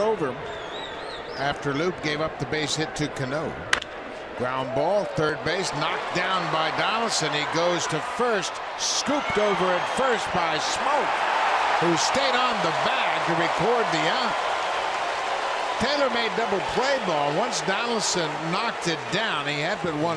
Over after Loop gave up the base hit to Cano. Ground ball, third base, knocked down by Donaldson. He goes to first, scooped over at first by Smoak, who stayed on the bag to record the out. Taylor made double play ball. Once Donaldson knocked it down, he had but one.